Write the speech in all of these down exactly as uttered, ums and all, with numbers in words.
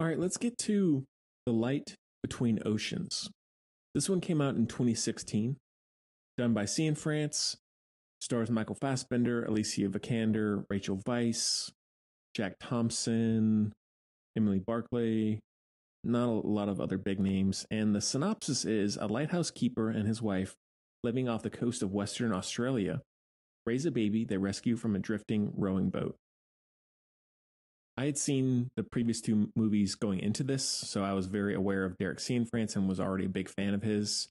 All right, let's get to The Light Between Oceans. This one came out in twenty sixteen, done by Cianfrance, stars Michael Fassbender, Alicia Vikander, Rachel Weisz, Jack Thompson, Emily Barclay, not a lot of other big names. And the synopsis is a lighthouse keeper and his wife living off the coast of Western Australia raise a baby they rescue from a drifting rowing boat. I had seen the previous two movies going into this, so I was very aware of Derek Cianfrance and was already a big fan of his.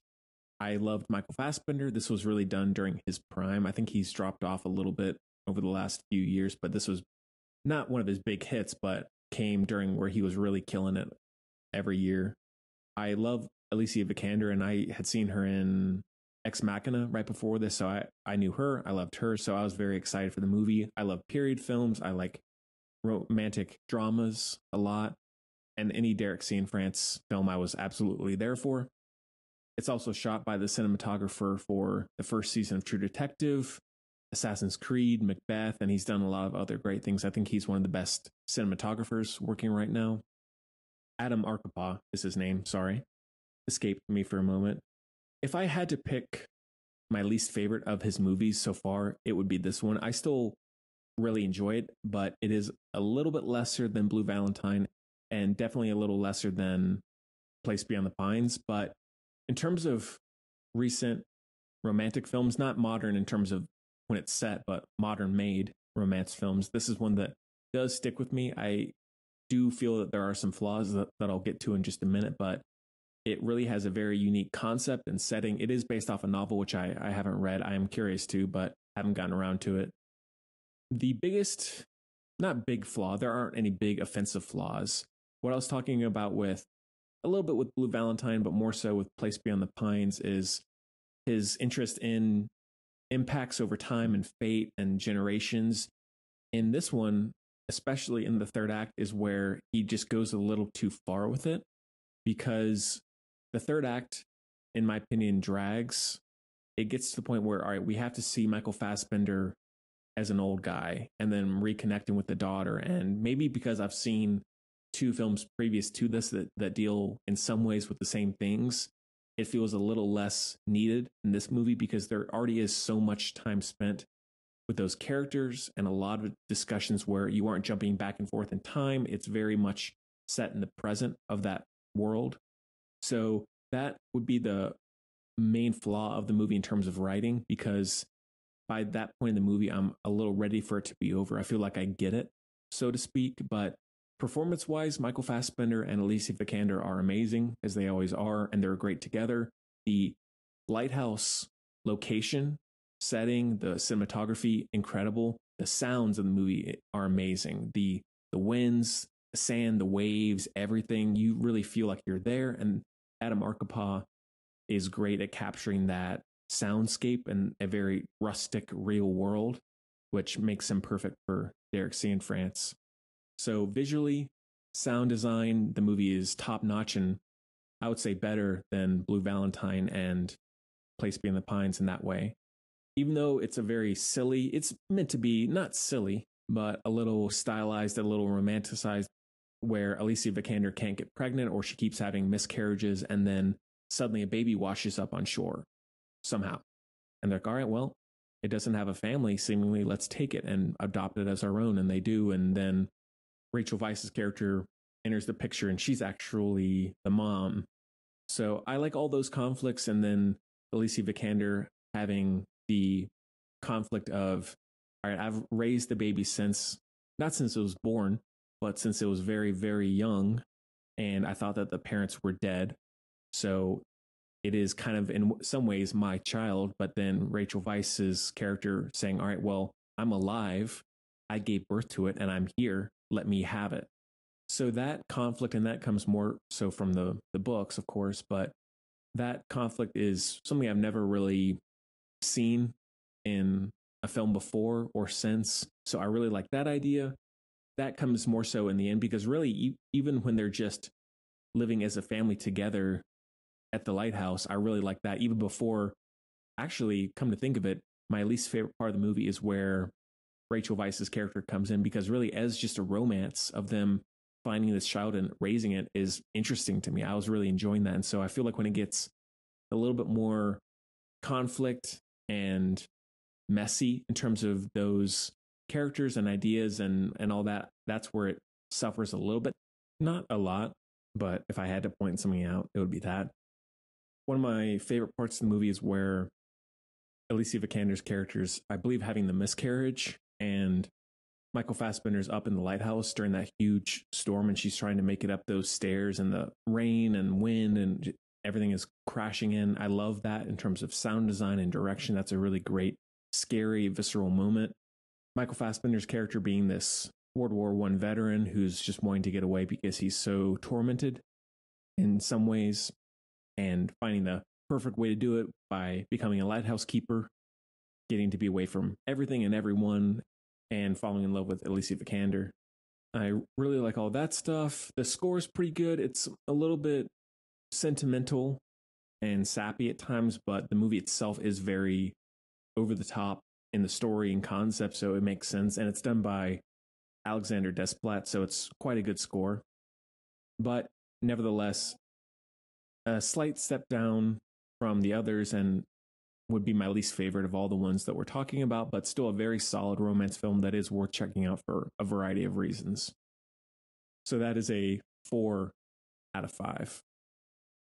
I loved Michael Fassbender. This was really done during his prime. I think he's dropped off a little bit over the last few years, but this was not one of his big hits, but came during where he was really killing it every year. I love Alicia Vikander, and I had seen her in Ex Machina right before this, so I, I knew her. I loved her, so I was very excited for the movie. I love period films. I like romantic dramas a lot, and any Derek Cianfrance film I was absolutely there for. It's also shot by the cinematographer for the first season of True Detective, Assassin's Creed, Macbeth, and he's done a lot of other great things. I think he's one of the best cinematographers working right now. Adam Arkapaw is his name, sorry. Escaped me for a moment. If I had to pick my least favorite of his movies so far, it would be this one. I still really enjoy it, but it is a little bit lesser than Blue Valentine and definitely a little lesser than Place Beyond the Pines. But in terms of recent romantic films, not modern in terms of when it's set, but modern made romance films, this is one that does stick with me. I do feel that there are some flaws that, that I'll get to in just a minute, but it really has a very unique concept and setting. It is based off a novel, which I, I haven't read. I am curious to, but haven't gotten around to it. The biggest, not big flaw, there aren't any big offensive flaws. What I was talking about with a little bit with Blue Valentine, but more so with Place Beyond the Pines, is his interest in impacts over time and fate and generations. In this one, especially in the third act, is where he just goes a little too far with it, because the third act, in my opinion, drags. It gets to the point where, all right, we have to see Michael Fassbender as an old guy and then reconnecting with the daughter. And maybe because I've seen two films previous to this that, that deal in some ways with the same things, it feels a little less needed in this movie, because there already is so much time spent with those characters and a lot of discussions where you aren't jumping back and forth in time. It's very much set in the present of that world. So that would be the main flaw of the movie in terms of writing, because by that point in the movie, I'm a little ready for it to be over. I feel like I get it, so to speak. But performance-wise, Michael Fassbender and Alicia Vikander are amazing, as they always are, and they're great together. The lighthouse location, setting, the cinematography, incredible. The sounds of the movie are amazing. The the winds, the sand, the waves, everything. You really feel like you're there. And Adam Arkapaw is great at capturing that soundscape and a very rustic, real world, which makes him perfect for Derek Cianfrance. So visually, sound design, the movie is top-notch, and I would say better than Blue Valentine and Place Beyond the Pines in that way. Even though it's a very silly, it's meant to be not silly, but a little stylized, a little romanticized, where Alicia Vikander can't get pregnant, or she keeps having miscarriages, and then suddenly a baby washes up on shore somehow. And they're like, all right, well, it doesn't have a family, seemingly, let's take it and adopt it as our own, and they do, and then Rachel Weisz's character enters the picture, and she's actually the mom. So I like all those conflicts, and then Alicia Vikander having the conflict of, all right, I've raised the baby since, not since it was born, but since it was very, very young, and I thought that the parents were dead. So it is kind of, in some ways, my child, but then Rachel Weisz's character saying, all right, well, I'm alive, I gave birth to it, and I'm here. Let me have it. So that conflict, and that comes more so from the, the books, of course, but that conflict is something I've never really seen in a film before or since. So I really like that idea. That comes more so in the end, because really, e- even when they're just living as a family together at the lighthouse, I really like that. Even before, actually, come to think of it, my least favorite part of the movie is where Rachel Weisz's character comes in, because really as just a romance of them finding this child and raising it is interesting to me. I was really enjoying that. And so I feel like when it gets a little bit more conflict and messy in terms of those characters and ideas and, and all that, that's where it suffers a little bit. Not a lot, but if I had to point something out, it would be that. One of my favorite parts of the movie is where Alicia Vikander's characters, I believe, having the miscarriage, and Michael Fassbender's up in the lighthouse during that huge storm, and she's trying to make it up those stairs, and the rain and wind and everything is crashing in. I love that in terms of sound design and direction. That's a really great, scary, visceral moment. Michael Fassbender's character being this World War One veteran who's just wanting to get away because he's so tormented in some ways, and finding the perfect way to do it by becoming a lighthouse keeper, getting to be away from everything and everyone, and falling in love with Alicia Vikander. I really like all that stuff. The score is pretty good. It's a little bit sentimental and sappy at times, but the movie itself is very over the top in the story and concept, so it makes sense. And it's done by Alexander Desplat, so it's quite a good score. But nevertheless, a slight step down from the others, and would be my least favorite of all the ones that we're talking about, but still a very solid romance film that is worth checking out for a variety of reasons. So that is a four out of five.